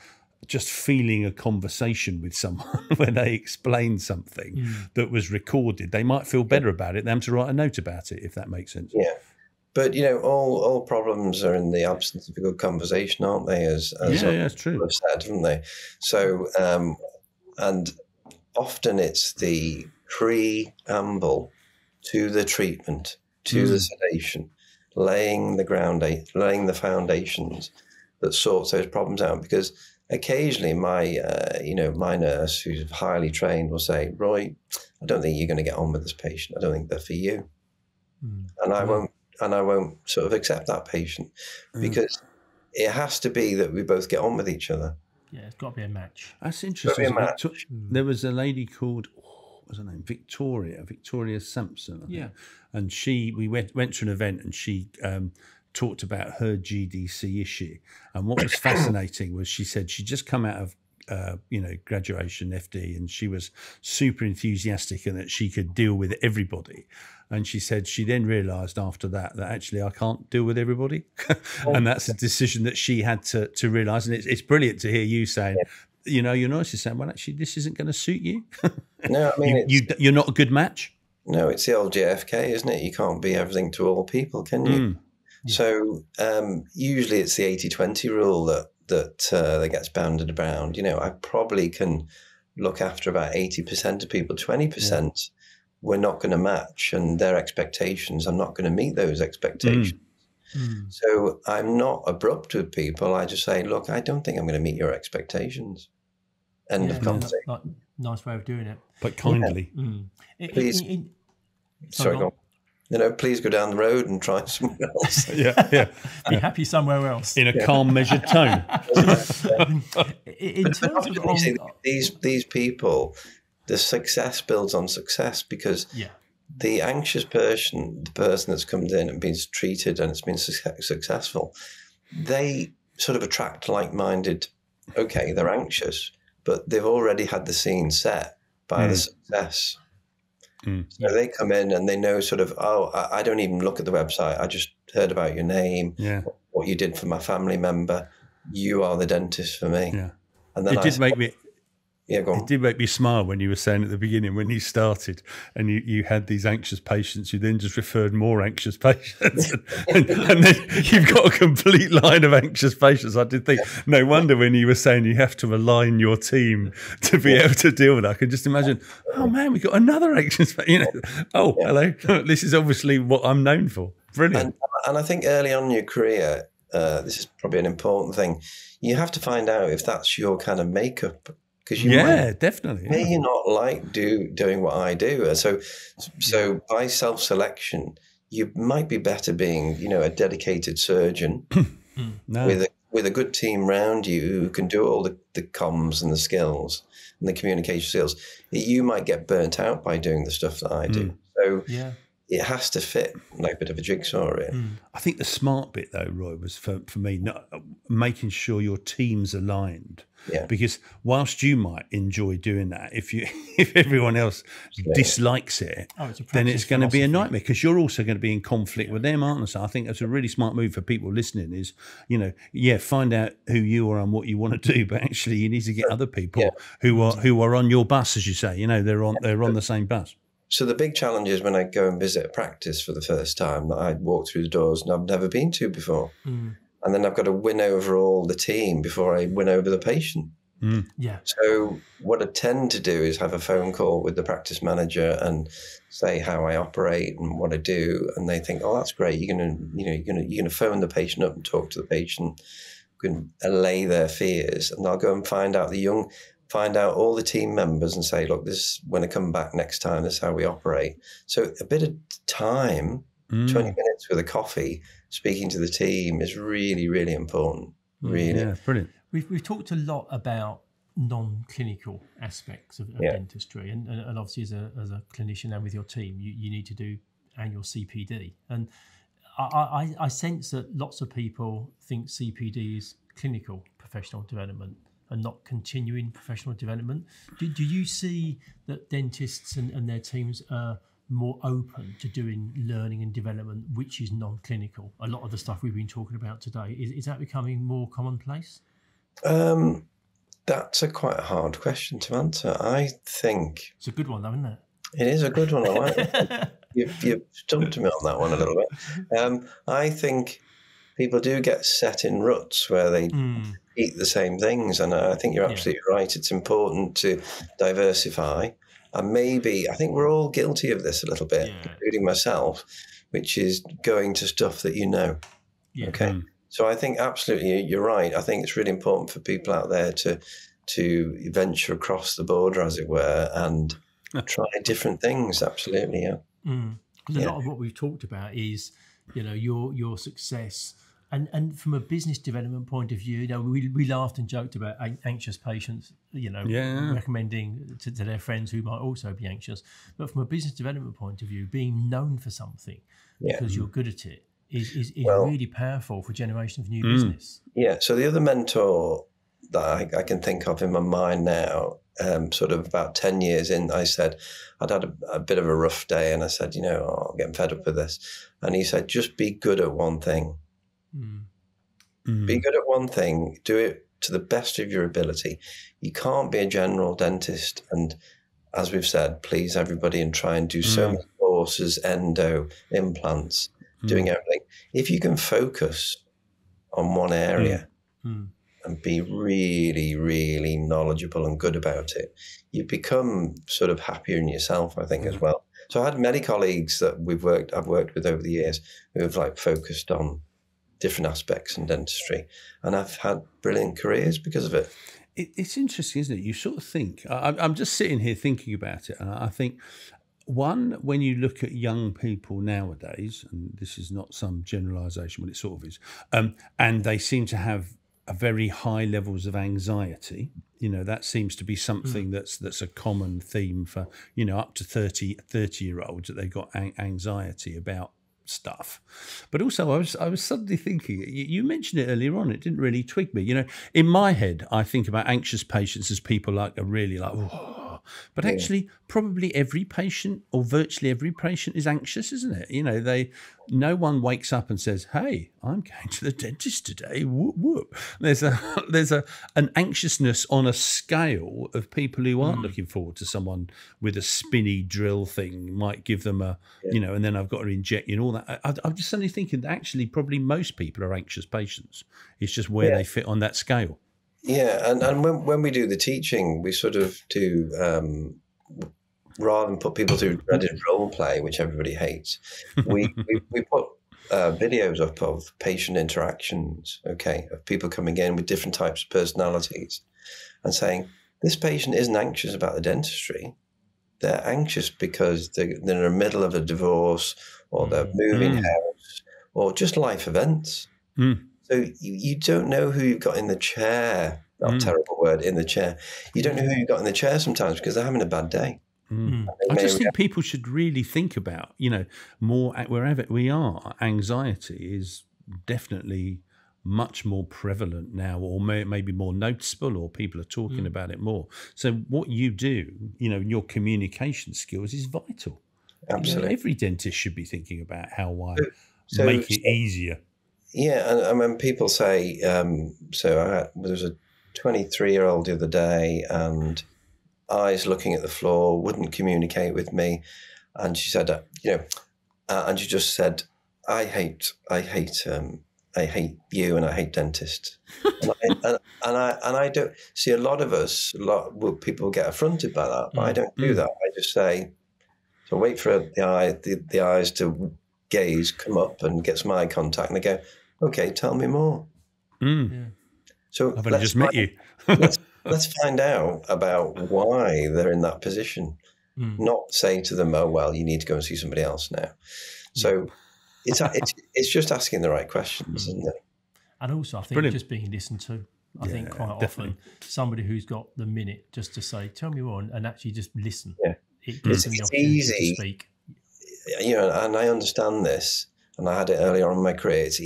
just feeling a conversation with someone when they explain something that was recorded, they might feel better about it than having to write a note about it, if that makes sense. Yeah. But, you know, all problems are in the absence of a good conversation, aren't they? As that's true. I've said, haven't they? So, and often it's the preamble to the treatment, to the sedation, laying the foundations that sorts those problems out. Because occasionally my nurse, who's highly trained, will say, "Roy, I don't think you're going to get on with this patient. I don't think they're for you," and I won't sort of accept that patient because it has to be that we both get on with each other. Yeah, it's got to be a match. That's interesting. There was a lady called, what was her name? Victoria Sampson. Yeah. And we went to an event and she talked about her GDC issue. And what was fascinating was she said she'd just come out of graduation FD, and she was super enthusiastic and that she could deal with everybody. And she said she then realised after that actually I can't deal with everybody, and that's a decision that she had to realise. And it's brilliant to hear you saying, you know, your nurse is saying, well, actually this isn't going to suit you. No, I mean you're not a good match. No, it's the old JFK, isn't it? You can't be everything to all people, can you? Yeah. So usually it's the 80-20 rule that gets bounded around. You know, I probably can look after about 80% of people. 20% we're not going to match, and their expectations, I'm not going to meet those expectations. So I'm not abrupt with people. I just say, look, I don't think I'm going to meet your expectations. End of conversation. Nice way of doing it. But kindly. Yeah. Please. Sorry, go on. You know, please go down the road and try somewhere else. Be happy somewhere else. In a calm, measured tone. In terms of these people, the success builds on success because the anxious person, the person that's comes in and been treated and it's been successful, they sort of attract like-minded. Okay, they're anxious, but they've already had the scene set by the success. So they come in and they know sort of, oh, I don't even look at the website. I just heard about your name, what you did for my family member. You are the dentist for me. Yeah. And then it did make me smile when you were saying at the beginning, when you started and you had these anxious patients, you then just referred more anxious patients. and then you've got a complete line of anxious patients. I did think, no wonder when you were saying you have to align your team to be able to deal with it. I could just imagine, oh, man, we've got another anxious patient. You know, oh, hello. This is obviously what I'm known for. Brilliant. And I think early on in your career, this is probably an important thing, you have to find out if that's your kind of makeup. You not like doing what I do. So by self-selection, you might be better being, you know, a dedicated surgeon with a good team around you who can do all the comms and the skills and the communication skills. You might get burnt out by doing the stuff that I do. So it has to fit like a bit of a jigsaw in. I think the smart bit though, Roy, was for me, making sure your team's aligned. Yeah. Because whilst you might enjoy doing that, if everyone else dislikes it, then it's going to be a nightmare because you're also going to be in conflict with them, aren't you? So I think that's a really smart move for people listening is, you know, find out who you are and what you want to do, but actually you need to get other people who are on your bus, as you say, you know, they're on the same bus. So the big challenge is when I go and visit a practice for the first time that I walk through the doors and I've never been to before. And then I've got to win over all the team before I win over the patient. So what I tend to do is have a phone call with the practice manager and say how I operate and what I do. And they think, oh, that's great. You're going to, you know, you're going to phone the patient up and talk to the patient, you can allay their fears. And I'll go and find out all the team members and say, look, this, when I come back next time, this is how we operate. So a bit of time, 20 minutes with a coffee, speaking to the team is really, really important. Really. Yeah, brilliant. We've talked a lot about non-clinical aspects of dentistry. And obviously as a clinician and with your team, you need to do annual CPD. And I sense that lots of people think CPD is clinical professional development and not continuing professional development. Do you see that dentists and their teams are more open to doing learning and development, which is non-clinical? A lot of the stuff we've been talking about today, is that becoming more commonplace? That's a quite hard question to answer, I think. It's a good one, though, isn't it? It is a good one. I like it. You've stumped me on that one a little bit. I think people do get set in ruts where they eat the same things. And I think you're absolutely right. It's important to diversify. And maybe, I think we're all guilty of this a little bit, including myself, which is going to stuff that you know. Yeah. Okay. So I think absolutely you're right. I think it's really important for people out there to venture across the border, as it were, and try different things. Absolutely. Yeah. A lot of what we've talked about is, you know, your success. And from a business development point of view, you know, we laughed and joked about anxious patients, you know, recommending to their friends who might also be anxious. But from a business development point of view, being known for something because you're good at it is really powerful for generation of new business. Yeah. So the other mentor that I can think of in my mind now, sort of about 10 years in, I said, I'd had a bit of a rough day and I said, you know, I'm getting fed up with this. And he said, just be good at one thing. Be good at one thing, do it to the best of your ability. You can't be a general dentist and, as we've said, please everybody and try and do so many courses, endo, implants, doing everything. If you can focus on one area and be really, really knowledgeable and good about it, you become sort of happier in yourself, I think, as well. So I had many colleagues that I've worked with over the years who have like focused on different aspects in dentistry, and I've had brilliant careers because of it. It's interesting, isn't it? You sort of think, I'm just sitting here thinking about it, and I think, one, when you look at young people nowadays, and this is not some generalisation, but it sort of is, and they seem to have a very high levels of anxiety. You know, that seems to be something that's a common theme for, you know, up to 30 year olds, that they've got anxiety about stuff. But also, I was suddenly thinking, you mentioned it earlier on, it didn't really twig me. You know, in my head, I think about anxious patients as people like are really like, oh. But actually, probably every patient or virtually every patient is anxious, isn't it? You know, no one wakes up and says, hey, I'm going to the dentist today. Whoop, whoop. There's an anxiousness on a scale of people who aren't looking forward to someone with a spinny drill thing might give them a, you know, and then I've got to inject you and all that. I'm just suddenly thinking that actually probably most people are anxious patients. It's just where they fit on that scale. Yeah. And when we do the teaching, we sort of do, rather than put people through dreaded role play, which everybody hates, we put videos up of patient interactions, of people coming in with different types of personalities and saying, this patient isn't anxious about the dentistry. They're anxious because they're in the middle of a divorce or they're moving house or just life events. So you don't know who you've got in the chair. Not a terrible word, in the chair. You don't know who you've got in the chair sometimes because they're having a bad day. I just think people should really think about, you know, more wherever we are. Anxiety is definitely much more prevalent now, or maybe more noticeable, or people are talking about it more. So what you do, you know, your communication skills is vital. Absolutely. You know, every dentist should be thinking about how I make it easier. Yeah. And when people say, there was a 23-year-old the other day and eyes looking at the floor, wouldn't communicate with me. And she said, and she just said, I hate you and I hate dentists. and I don't see people get affronted by that, but I don't do that. I just say, so wait for the eyes to gaze, come up and get some eye contact. And they go, okay, tell me more. So I've just met you. Let's find out about why they're in that position, not say to them, oh, well, you need to go and see somebody else now. So it's just asking the right questions, isn't it? And also, I think just being listened to. I think quite often somebody who's got the minute just to say, tell me more, and actually just listen. Yeah. It gives them the opportunity to speak. You know, and I understand this, and I had it earlier on in my career. It's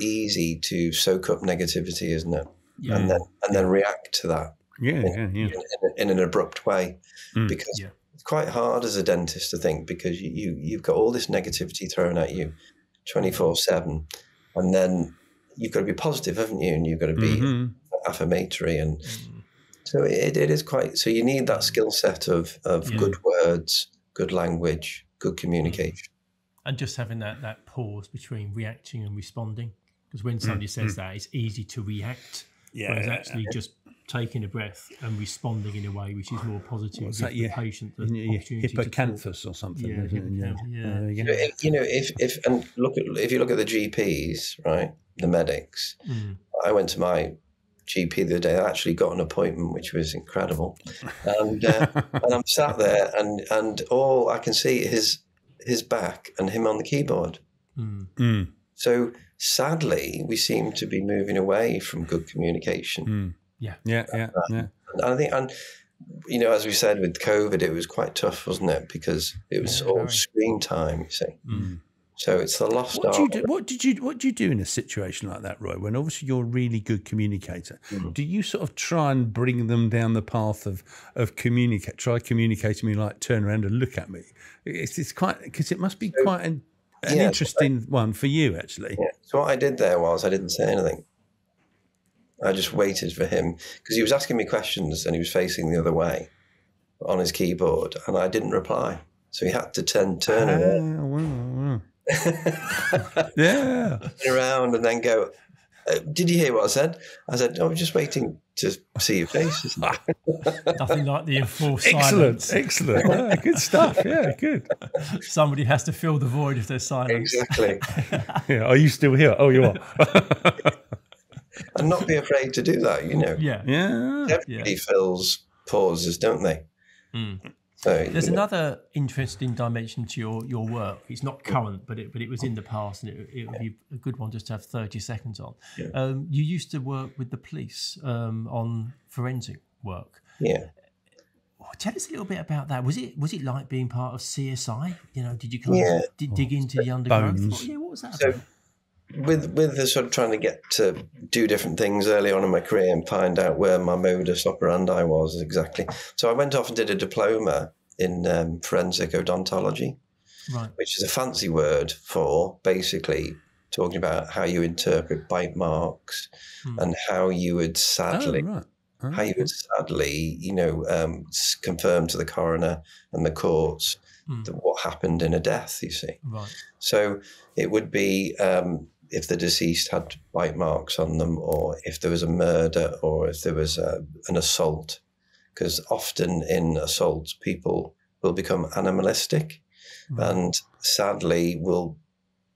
easy to soak up negativity, isn't it? Yeah. And then react to that in an abrupt way, because it's quite hard as a dentist I think, because you've got all this negativity thrown at you 24/7, and then you've got to be positive, haven't you? And you've got to be affirmatory, and so it is quite. So you need that skill set of good words, good language, good communication, and just having that pause between reacting and responding. Because when somebody says that, it's easy to react. Yeah, whereas actually just taking a breath and responding in a way which is more positive gives the patient the opportunity. Hippocanthus or something. Yeah, you know, if you look at the GPs, right, the medics. I went to my GP the other day. I actually got an appointment, which was incredible, and and I'm sat there, and all I can see is his back and him on the keyboard. So sadly, we seem to be moving away from good communication. And I think, and you know, as we said with COVID, it was quite tough, wasn't it? Because it was all screen time, you see. So it's the lost art. What do you do in a situation like that, Roy? When obviously you're a really good communicator, do you sort of try and bring them down the path of communicate? Try communicating, me like turn around and look at me. It's quite, because it must be quite an interesting one for you, actually. Yeah. So what I did there was I didn't say anything. I just waited for him, because he was asking me questions and he was facing the other way on his keyboard, and I didn't reply. So he had to turn around. Turn around and then go, did you hear what I said? I said, I was just waiting to see your face. Nothing like the enforced silence. Excellent. Yeah, good stuff. Yeah, good. Somebody has to fill the void if there's silence. Exactly. Are you still here? Oh, you are. And not be afraid to do that, you know. Everybody fills pauses, don't they? So, there's another interesting dimension to your work. It's not current, but it was in the past, and it would be a good one just to have 30 seconds on. You used to work with the police on forensic work. Tell us a little bit about that. Was it like being part of CSI? You know, did you kind of dig into the undergrowth? What was that about? With the sort of trying to get to do different things early on in my career and find out where my modus operandi was exactly. So I went off and did a diploma in forensic odontology, right, which is a fancy word for basically talking about how you interpret bite marks and how you would sadly, you know, confirm to the coroner and the courts that what happened in a death. You see, right. So it would be. If the deceased had bite marks on them, or if there was a murder, or if there was an assault, because often in assaults, people will become animalistic and sadly will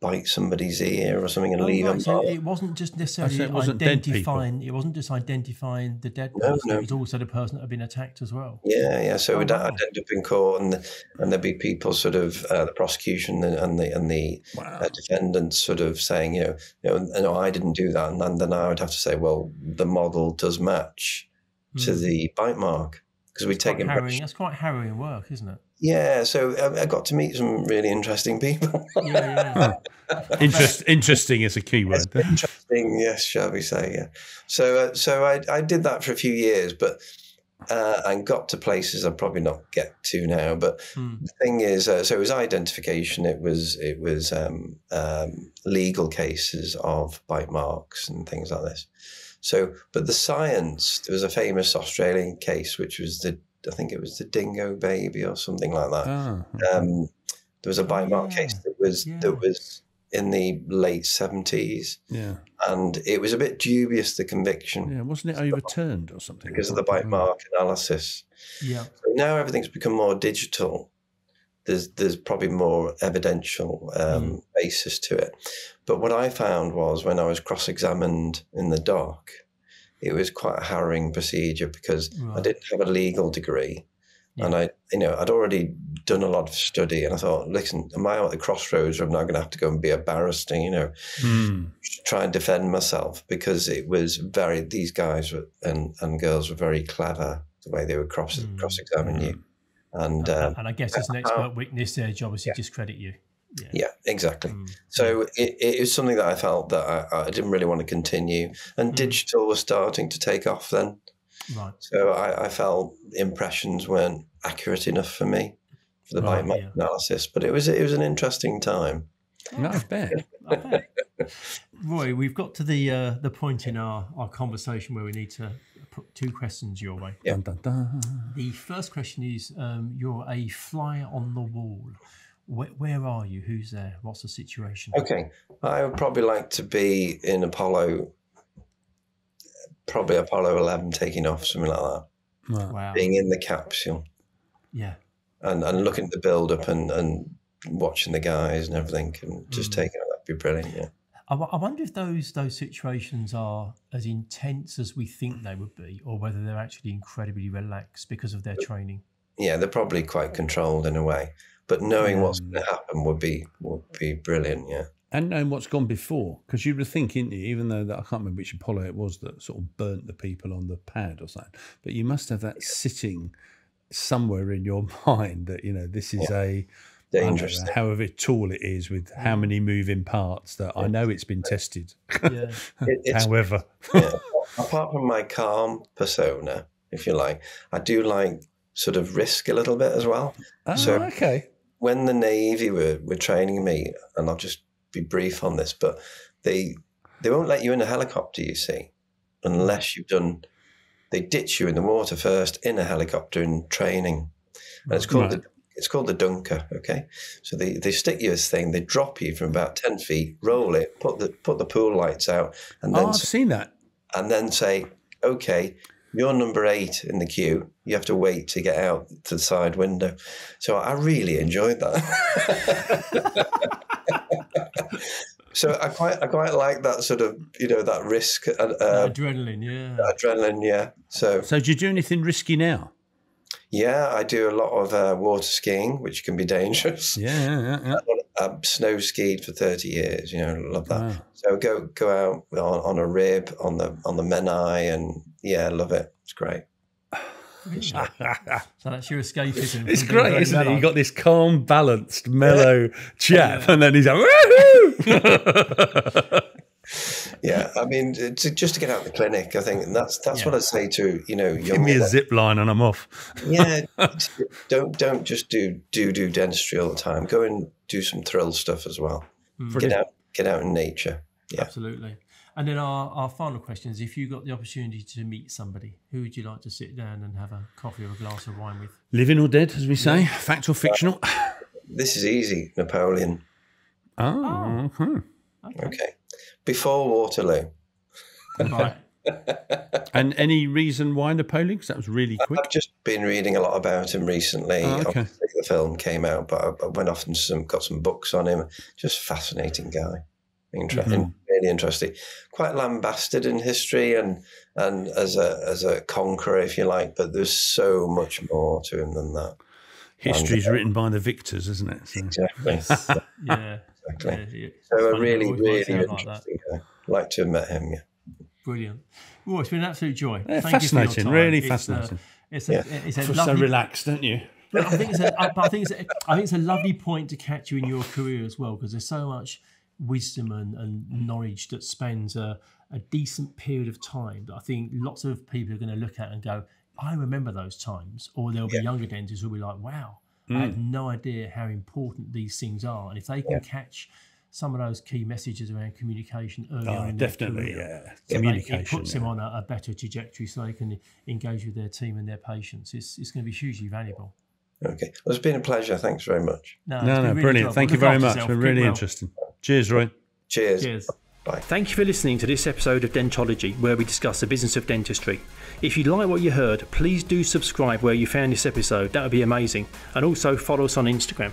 bite somebody's ear or something and leave them. So it wasn't just necessarily it wasn't just identifying the dead person, it was also the person that had been attacked as well. Yeah, yeah. So we'd end up in court and there'd be people sort of the prosecution and the defendants sort of saying, you know, I didn't do that, and then I would have to say, well, the model does match to the bite mark, because we take it. That's quite harrowing work, isn't it? Yeah, so I got to meet some really interesting people. Interesting is a key word. Interesting, yes, shall we say? Yeah. So I did that for a few years, but and got to places I probably not get to now. But the thing is, so it was identification. It was legal cases of bite marks and things like this. So, but the science. There was a famous Australian case, which was I think it was the Dingo Baby or something like that. There was a bite mark case that was in the late 70s. Yeah. And it was a bit dubious, the conviction. Yeah, wasn't it overturned or something? Because of the bite mark analysis. Yeah. So now everything's become more digital. There's probably more evidential basis to it. But what I found was when I was cross-examined in the dock, it was quite a harrowing procedure because I didn't have a legal degree, and I'd already done a lot of study, and I thought, listen, am I at the crossroads where I'm now going to have to go and be a barrister, you know, try and defend myself, because it was these guys and girls were very clever the way they would cross-examine you. And I guess as an expert witness, their job is to discredit you. Yeah. Yeah, exactly. So it was something that I felt that I didn't really want to continue, and digital was starting to take off then. Right. So I felt impressions weren't accurate enough for me for the bite mark analysis, but it was an interesting time. Not bad. Roy, we've got to the point in our conversation where we need to put two questions your way. Yeah. Dun, dun, dun. The first question is: you're a fly on the wall. Where are you? Who's there? What's the situation? Okay. I would probably like to be in Apollo 11 taking off, something like that. Wow. Being in the capsule. Yeah. And looking at the build-up and watching the guys and everything and just taking it. That'd be brilliant, yeah. I wonder if those situations are as intense as we think they would be, or whether they're actually incredibly relaxed because of their training. Yeah, they're probably quite controlled in a way. But knowing what's going to happen would be brilliant, yeah. And knowing what's gone before, because you were thinking, even though I can't remember which Apollo it was that sort of burnt the people on the pad or something, but you must have that sitting somewhere in your mind that, you know, this is a dangerous, however tall it is, with how many moving parts that I know it's been tested. Yeah. However, apart from my calm persona, if you like, I do like sort of risk a little bit as well. Oh, so okay. When the Navy were training me, and I'll just be brief on this, but they won't let you in a helicopter, you see, unless you've done, they ditch you in the water first in a helicopter in training. And it's called the dunker, okay? So they stick you this thing, they drop you from about 10 feet, roll it, put the pool lights out, and then I've seen that. And then say, okay, you're number 8 in the queue. You have to wait to get out to the side window. So I really enjoyed that. So I quite like that sort of, you know, that risk. Adrenaline, yeah. Adrenaline, yeah. So do you do anything risky now? Yeah, I do a lot of water skiing, which can be dangerous. Yeah. I've snow skied for 30 years, you know, love that. Wow. So go out on a rib on the Menai, and yeah, love it. It's great. So that's your escapism. It's great, isn't it? You've got this calm, balanced, mellow chap, and then he's like, woohoo! Yeah, I mean, just to get out of the clinic, I think, and that's what I say to, you know, give me a zip line and I'm off. Yeah, don't just do dentistry all the time. Go and do some thrill stuff as well. Mm. Get out in nature. Yeah, absolutely. And then our final question is: if you got the opportunity to meet somebody, who would you like to sit down and have a coffee or a glass of wine with? Living or dead, as we say, fact or fictional. This is easy, Napoleon. Oh, okay. Before Waterloo. Right. And any reason why Napoleon? Because that was really quick. I've just been reading a lot about him recently. Oh, okay. Obviously the film came out, but I went off and got some books on him. Just fascinating guy. Interesting, really interesting. Quite lambasted in history and as a conqueror, if you like. But there's so much more to him than that. History's written by the victors, isn't it? So. Exactly. Yeah. Exactly. Yeah, so a really, really interesting guy. Like to have met him. Yeah. Brilliant. Well, it's been an absolute joy. Yeah, fascinating. Really fascinating. It's lovely, so relaxed, don't you? But I think it's a lovely point to catch you in your career as well, because there's so much wisdom and knowledge that spends a decent period of time that I think lots of people are going to look at and go, I remember those times, or there'll be younger dentists who'll be like, wow, I have no idea how important these things are. And if they can catch some of those key messages around communication early on in their career, it puts them on a better trajectory so they can engage with their team and their patients. It's going to be hugely valuable. Okay. Well, it's been a pleasure. Thanks very much. No, brilliant. Thank you very much. It's been really interesting. Cheers, Roy. Cheers. Cheers. Bye. Thank you for listening to this episode of Dentology, where we discuss the business of dentistry. If you like what you heard, please do subscribe where you found this episode. That would be amazing. And also follow us on Instagram.